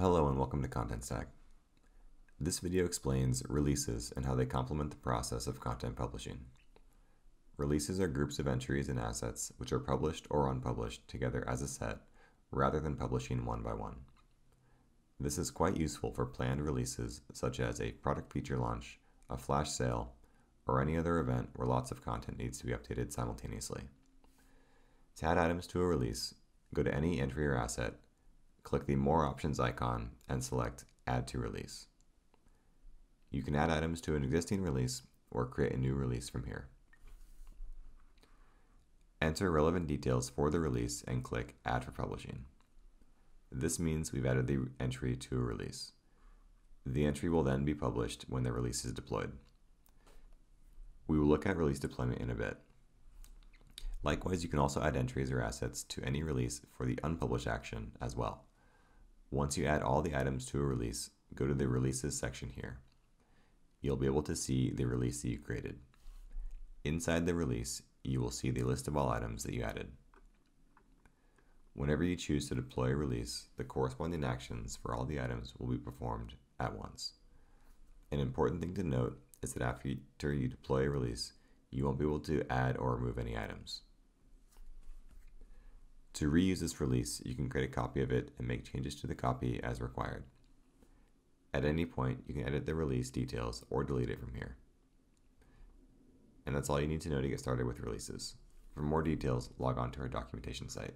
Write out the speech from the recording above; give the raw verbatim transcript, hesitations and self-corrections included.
Hello and welcome to ContentStack. This video explains releases and how they complement the process of content publishing. Releases are groups of entries and assets which are published or unpublished together as a set, rather than publishing one by one. This is quite useful for planned releases such as a product feature launch, a flash sale, or any other event where lots of content needs to be updated simultaneously. To add items to a release, go to any entry or asset, click the More Options icon, and select Add to Release. You can add items to an existing release or create a new release from here. Enter relevant details for the release and click Add for Publishing. This means we've added the entry to a release. The entry will then be published when the release is deployed. We will look at release deployment in a bit. Likewise, you can also add entries or assets to any release for the unpublished action as well. Once you add all the items to a release, go to the Releases section here. You'll be able to see the release that you created. Inside the release, you will see the list of all items that you added. Whenever you choose to deploy a release, the corresponding actions for all the items will be performed at once. An important thing to note is that after you deploy a release, you won't be able to add or remove any items. To reuse this release, you can create a copy of it and make changes to the copy as required. At any point, you can edit the release details or delete it from here. And that's all you need to know to get started with releases. For more details, log on to our documentation site.